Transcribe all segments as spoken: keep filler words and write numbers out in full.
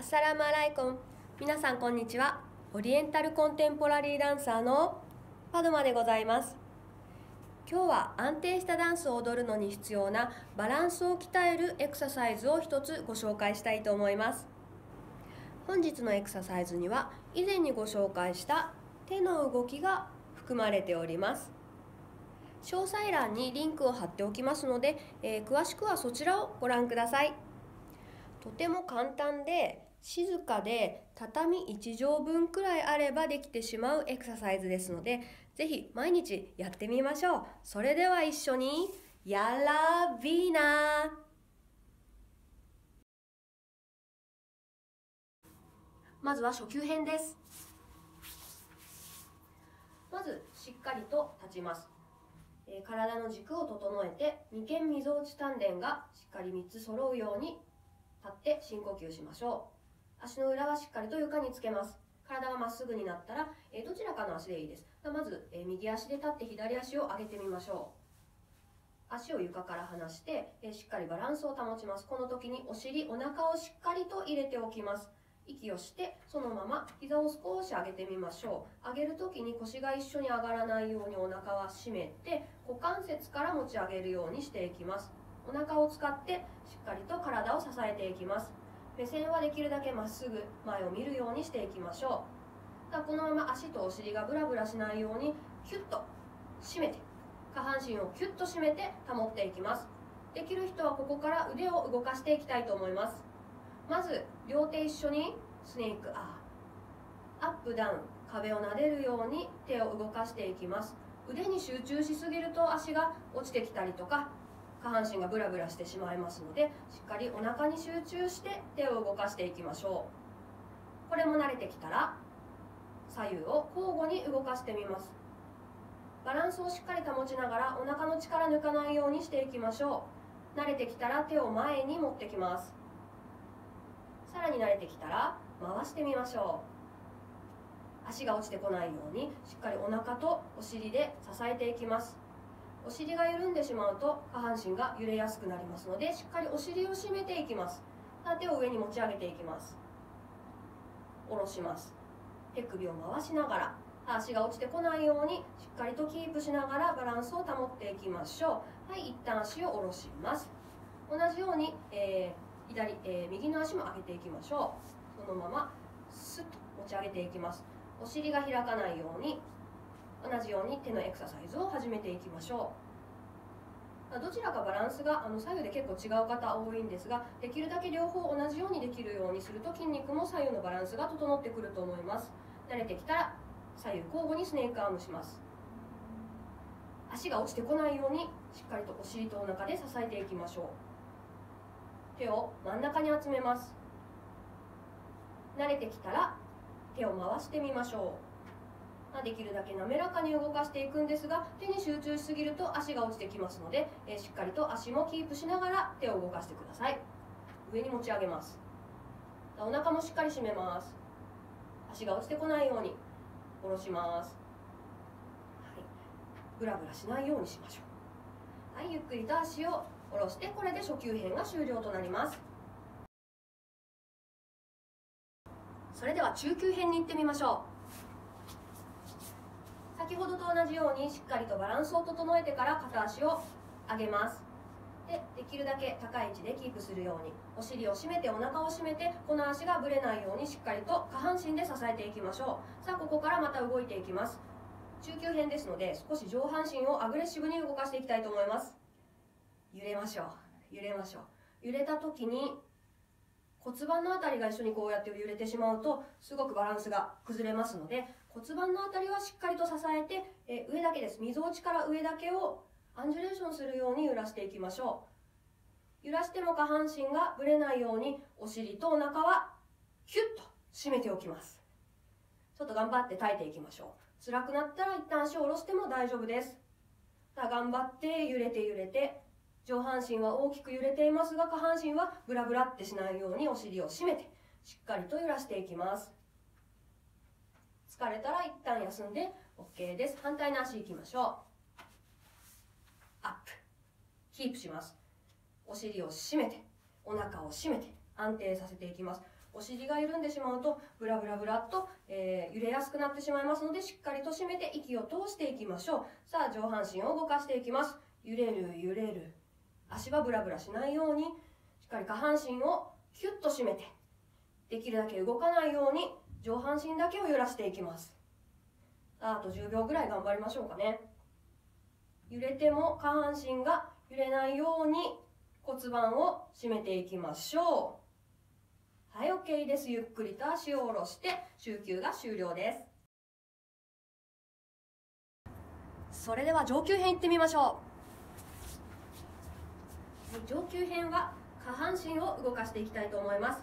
アッサラムアライコン。皆さんこんにちは。オリエンタルコンテンポラリーダンサーのパドマでございます。今日は安定したダンスを踊るのに必要なバランスを鍛えるエクササイズを一つご紹介したいと思います。本日のエクササイズには以前にご紹介した手の動きが含まれております。詳細欄にリンクを貼っておきますので、えー、詳しくはそちらをご覧ください。とても簡単で静かで畳いちじょうぶんくらいあればできてしまうエクササイズですので、ぜひ毎日やってみましょう。それでは一緒にやらびな。まずは初級編です。まずしっかりと立ちます。体の軸を整えて二間みぞおち丹田がしっかりみっつ揃うように立って深呼吸しましょう。足の裏はしっかりと床につけます。体がまっすぐになったらどちらかの足でいいです。まず右足で立って左足を上げてみましょう。足を床から離してしっかりバランスを保ちます。この時にお尻、お腹をしっかりと入れておきます。息をしてそのまま膝を少し上げてみましょう。上げる時に腰が一緒に上がらないようにお腹は締めて、股関節から持ち上げるようにしていきます。お腹を使ってしっかりと体を支えていきます。目線はできるだけまっすぐ前を見るようにしていきましょう。このまま足とお尻がブラブラしないようにキュッと締めて、下半身をキュッと締めて保っていきます。できる人はここから腕を動かしていきたいと思います。まず両手一緒にスネークアー、アップダウン、壁を撫でるように手を動かしていきます。腕に集中しすぎると足が落ちてきたりとか下半身がブラブラしてしまいますので、しっかりお腹に集中して手を動かしていきましょう。これも慣れてきたら左右を交互に動かしてみます。バランスをしっかり保ちながらお腹の力抜かないようにしていきましょう。慣れてきたら手を前に持ってきます。さらに慣れてきたら回してみましょう。足が落ちてこないようにしっかりお腹とお尻で支えていきます。お尻が緩んでしまうと下半身が揺れやすくなりますので、しっかりお尻を締めていきます。手を上に持ち上げていきます。下ろします。手首を回しながら足が落ちてこないようにしっかりとキープしながらバランスを保っていきましょう。はい、一旦足を下ろします。同じように、えー左えー、右の足も上げていきましょう。そのままスッと持ち上げていきます。お尻が開かないように同じように手のエクササイズを始めていきましょう。どちらかバランスがあの左右で結構違う方多いんですが、できるだけ両方同じようにできるようにすると筋肉も左右のバランスが整ってくると思います。慣れてきたら左右交互にスネークアームします。足が落ちてこないようにしっかりとお尻とお腹で支えていきましょう。手を真ん中に集めます。慣れてきたら手を回してみましょう。できるだけ滑らかに動かしていくんですが、手に集中しすぎると足が落ちてきますので、しっかりと足もキープしながら手を動かしてください。上に持ち上げます。お腹もしっかり締めます。足が落ちてこないように下ろします。はい、ブラブラしないようにしましょう。はい、ゆっくりと足を下ろして、これで初級編が終了となります。それでは中級編に行ってみましょう。先ほどと同じようにしっかりとバランスを整えてから片足を上げます。 で, できるだけ高い位置でキープするようにお尻を締めてお腹を締めて、この足がぶれないようにしっかりと下半身で支えていきましょう。さあここからまた動いていきます。中級編ですので少し上半身をアグレッシブに動かしていきたいと思います。揺れましょう、揺れましょう。揺れた時に骨盤のあたりが一緒にこうやって揺れてしまうとすごくバランスが崩れますので、骨盤のあたりはしっかりと支えて、え上だけです。みぞおちから上だけをアンジュレーションするように揺らしていきましょう。揺らしても下半身がぶれないようにお尻とお腹はキュッと締めておきます。ちょっと頑張って耐えていきましょう。辛くなったら一旦足を下ろしても大丈夫です。さあ頑張って揺れて揺れて、上半身は大きく揺れていますが下半身はブラブラってしないようにお尻を締めてしっかりと揺らしていきます。疲れたら一旦休んで OK です。反対の足いきましょう。アップキープします。お尻を締めてお腹を締めて安定させていきます。お尻が緩んでしまうとブラブラブラっと、えー、揺れやすくなってしまいますので、しっかりと締めて息を通していきましょう。さあ、上半身を動かしていきます。揺れる揺れる、足はブラブラしないように、しっかり下半身をキュッと締めて、できるだけ動かないように上半身だけを揺らしていきます。あとじゅうびょうぐらい頑張りましょうかね。揺れても下半身が揺れないように骨盤を締めていきましょう。はい、 OK です。ゆっくりと足を下ろして週休が終了です。それでは上級編いってみましょう。上級編は下半身を動かしていきたいと思います。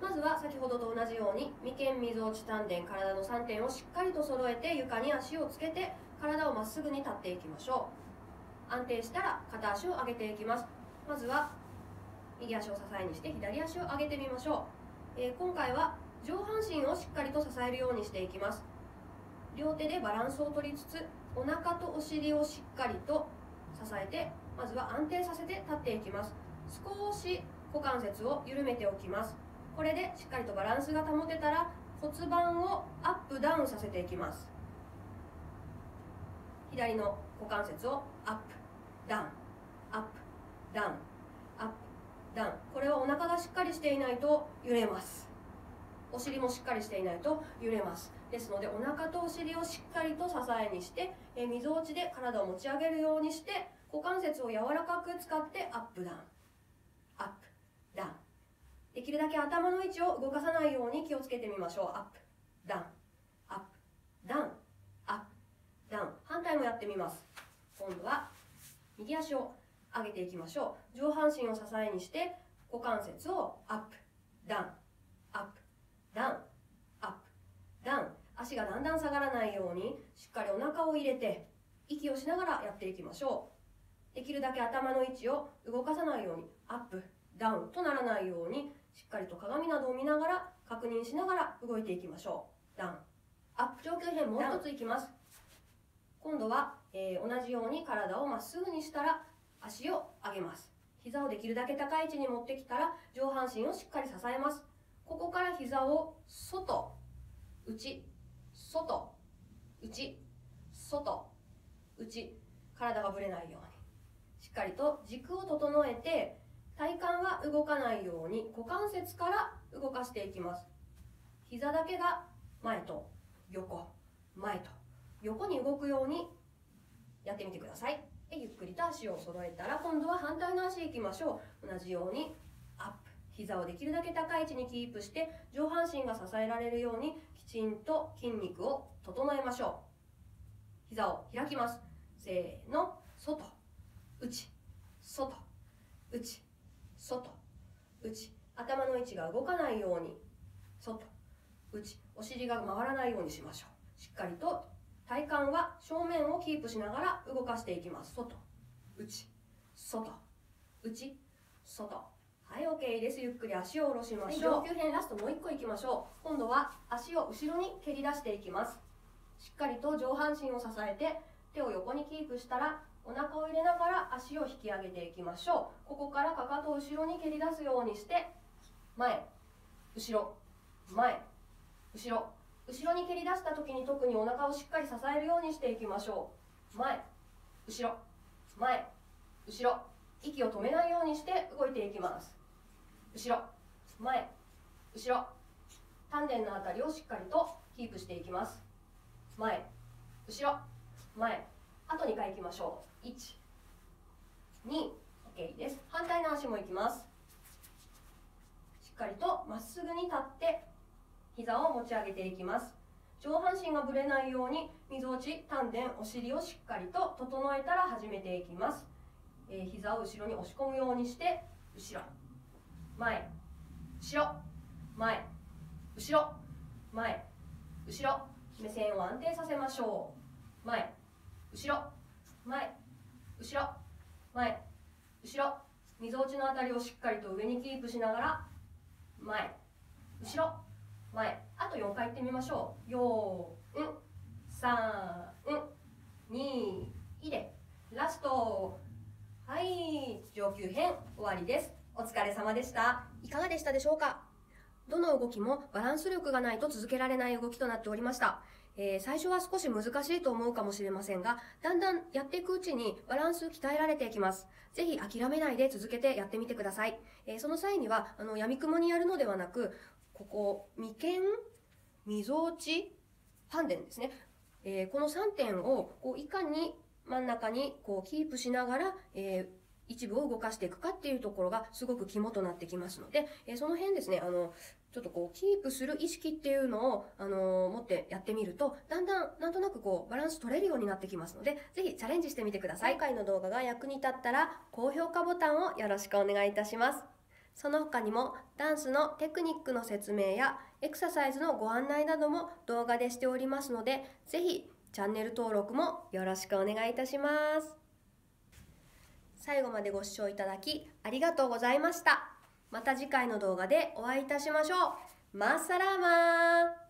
まずは先ほどと同じように眉間、みぞおち、丹田、体のさんてんをしっかりと揃えて、床に足をつけて体をまっすぐに立っていきましょう。安定したら片足を上げていきます。まずは右足を支えにして左足を上げてみましょう。えー、今回は上半身をしっかりと支えるようにしていきます。両手でバランスを取りつつ、お腹とお尻をしっかりと支えて、まずは安定させて立っていきます。少し股関節を緩めておきます。これでしっかりとバランスが保てたら、骨盤をアップダウンさせていきます。左の股関節をアップダウン、アップダウン、アップダウン。これはお腹がしっかりしていないと揺れます。お尻もしっかりしていないと揺れます。ですので、お腹とお尻をしっかりと支えにして、みぞおちで体を持ち上げるようにして、股関節を柔らかく使ってアップダウン、アップダウン。できるだけ頭の位置を動かさないように気をつけてみましょう。アップダウン、アップダウン、アップダウン。反対もやってみます。今度は右足を上げていきましょう。上半身を支えにして股関節をアップダウン、アップダウン、アップダウン。足がだんだん下がらないように、しっかりお腹を入れて息をしながらやっていきましょう。できるだけ頭の位置を動かさないように、アップダウンとならないように、しっかりと鏡などを見ながら、確認しながら動いていきましょう。ダウン、アップ。上級編もう一ついきます。今度は、えー、同じように体をまっすぐにしたら足を上げます。膝をできるだけ高い位置に持ってきたら、上半身をしっかり支えます。ここから膝を外、内、外、内、外、内、体がぶれないように、しっかりと軸を整えて、体幹は動かないように股関節から動かしていきます。膝だけが前と横、前と横に動くようにやってみてください。ゆっくりと足を揃えたら、今度は反対の足いきましょう。同じようにアップ、膝をできるだけ高い位置にキープして、上半身が支えられるようにきちんと筋肉を整えましょう。膝を開きます。せーの、外、内、外、内、外、内。頭の位置が動かないように、外、内。お尻が回らないようにしましょう。しっかりと体幹は正面をキープしながら動かしていきます。外、内、外、内、外。はい、 OK です。ゆっくり足を下ろしましょう。上級編ラストもういっこいきましょう。今度は足を後ろに蹴り出していきます。しっかりと上半身を支えて、手を横にキープしたら、お腹を入れながら足を引き上げていきましょう。ここからかかとを後ろに蹴り出すようにして、前、後ろ、前、後ろ。後ろに蹴り出した時に特にお腹をしっかり支えるようにしていきましょう。前、後ろ、前、後ろ。息を止めないようにして動いていきます。後ろ、前、後ろ。丹田のあたりをしっかりとキープしていきます。前、後ろ、前。あとにかいいきましょう。いち、に、OK です。反対の足もいきます。しっかりとまっすぐに立って、膝を持ち上げていきます。上半身がぶれないように、みぞおち、丹田、お尻をしっかりと整えたら始めていきます。えー、膝を後ろに押し込むようにして、後ろ、前、後ろ、前、後ろ、前、後ろ。目線を安定させましょう。前、後ろ、前、後ろ、前、後ろ。みぞおちのあたりをしっかりと上にキープしながら、前、後ろ、前。あとよんかいいってみましょう。よん、さん、に、いでラスト。はい、上級編終わりです。お疲れ様でした。いかがでしたでしょうか。どの動きもバランス力がないと続けられない動きとなっておりました。えー、最初は少し難しいと思うかもしれませんが、だんだんやっていくうちにバランス鍛えられていきます。ぜひ諦めないで続けてやってみてください。えー、その際には、あの、闇雲にやるのではなく、ここ、眉間、溝落ち、丹田ですね。えー、このさんてんを、こう、いかに真ん中に、こう、キープしながら、えー一部を動かしていくかっていうところがすごく肝となってきますので、えー、その辺ですね、あの、ちょっとこう、キープする意識っていうのを、あのー、持ってやってみると、だんだん、なんとなくこう、バランス取れるようになってきますので、ぜひチャレンジしてみてください。今回の動画が役に立ったら、高評価ボタンをよろしくお願いいたします。その他にも、ダンスのテクニックの説明や、エクササイズのご案内なども動画でしておりますので、ぜひ、チャンネル登録もよろしくお願いいたします。最後までご視聴いただきありがとうございました。また次回の動画でお会いいたしましょう。マッサラーマー。